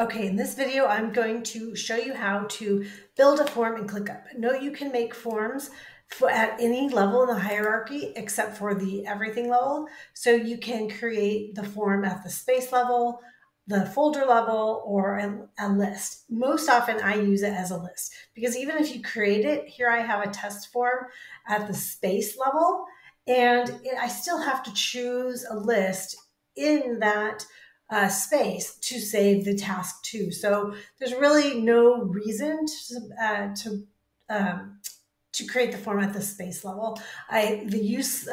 Okay, in this video, I'm going to show you how to build a form in ClickUp. Note you can make forms at any level in the hierarchy except for the everything level. So you can create the form at the space level, the folder level, or a list. Most often I use it as a list because even if you create it, here I have a test form at the space level, and I still have to choose a list in that space to save the task to. So there's really no reason to create the form at the space level. The use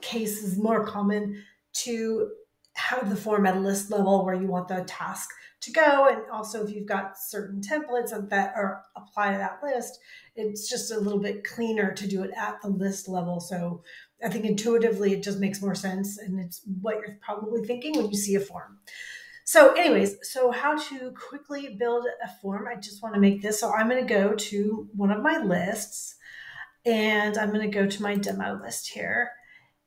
case is more common to have the form at a list level where you want the task to go. And also if you've got certain templates that are applied to that list, it's just a little bit cleaner to do it at the list level. So I think intuitively it just makes more sense, and it's what you're probably thinking when you see a form. So anyways, so how to quickly build a form. I just want to make this. So I'm going to go to one of my lists, and I'm going to go to my demo list here,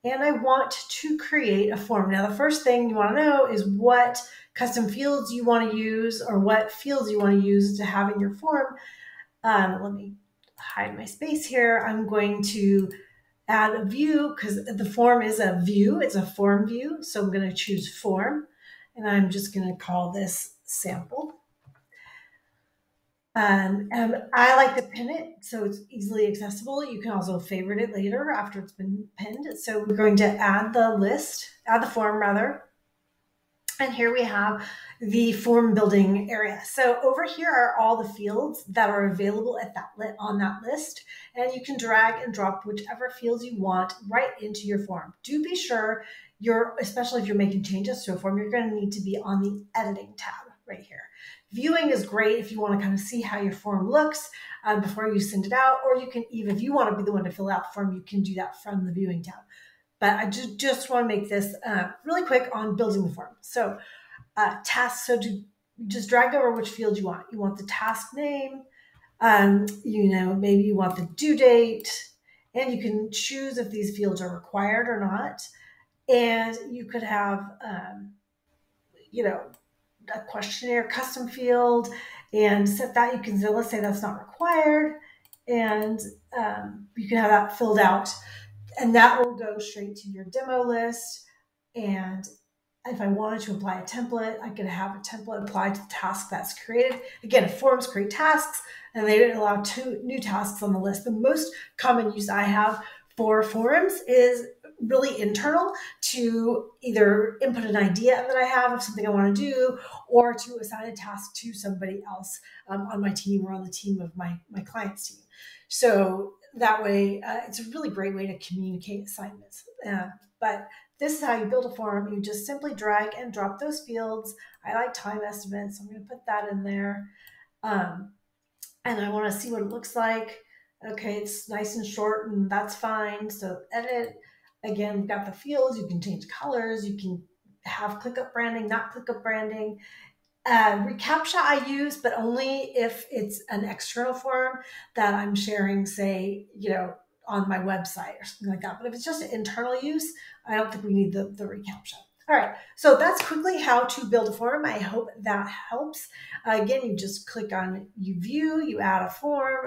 and I want to create a form. Now, the first thing you want to know is what custom fields you want to use, or what fields you want to use to have in your form. Let me hide my space here. I'm going to add a view because the form is a view. It's a form view. So I'm going to choose form, and I'm just going to call this sample. And I like to pin it so it's easily accessible. You can also favorite it later after it's been pinned. So we're going to add the form rather. And here we have the form building area. So over here are all the fields that are available at on that list, and you can drag and drop whichever fields you want right into your form. Do be sure especially if you're making changes to a form, you're going to need to be on the editing tab right here. Viewing is great if you want to kind of see how your form looks before you send it out, or you can even, if you want to be the one to fill out the form, you can do that from the viewing tab. But I just want to make this really quick on building the form. So tasks, so to just drag over which field you want. You want the task name, maybe you want the due date, and you can choose if these fields are required or not. And you could have, a questionnaire custom field and set that. You can, let's say that's not required, and you can have that filled out. And that will go straight to your demo list. And if I wanted to apply a template, I could have a template applied to the task that's created. Again, forms create tasks, and they allow two new tasks on the list. The most common use I have for forms is really internal, to either input an idea that I have of something I want to do, or to assign a task to somebody else on my team or on the team of my client's team. So that way, it's a really great way to communicate assignments. But this is how you build a form. You just simply drag and drop those fields. I like time estimates, so I'm going to put that in there. And I want to see what it looks like. Okay, it's nice and short, and that's fine. So edit. Again, we've got the fields. You can change colors. You can have ClickUp branding, not ClickUp branding. ReCAPTCHA I use, but only if it's an external form that I'm sharing, say, on my website or something like that. But if it's just an internal use, I don't think we need the ReCAPTCHA. All right, so that's quickly how to build a form. I hope that helps. Again, you just click on view, you add a form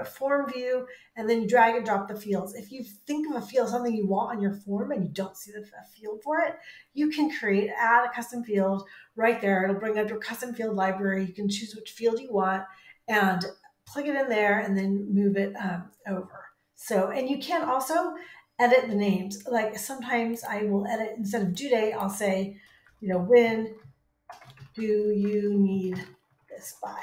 view, and then you drag and drop the fields. If you think of a field, something you want on your form, and you don't see the field for it, you can add a custom field right there. It'll bring up your custom field library. You can choose which field you want and plug it in there, and then move it over. So, and you can also edit the names. Like sometimes I will edit, instead of due date, I'll say, when do you need this by?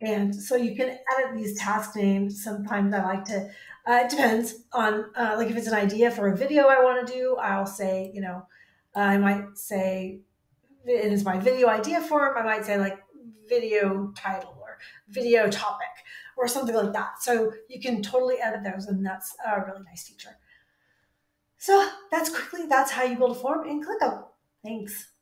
And so you can edit these task names. Sometimes I like to, it depends on, like if it's an idea for a video I want to do, I'll say, I might say, it is my video idea form. I might say like video title or video topic or something like that. So you can totally edit those, and that's a really nice feature. So that's how you build a form in ClickUp. Thanks.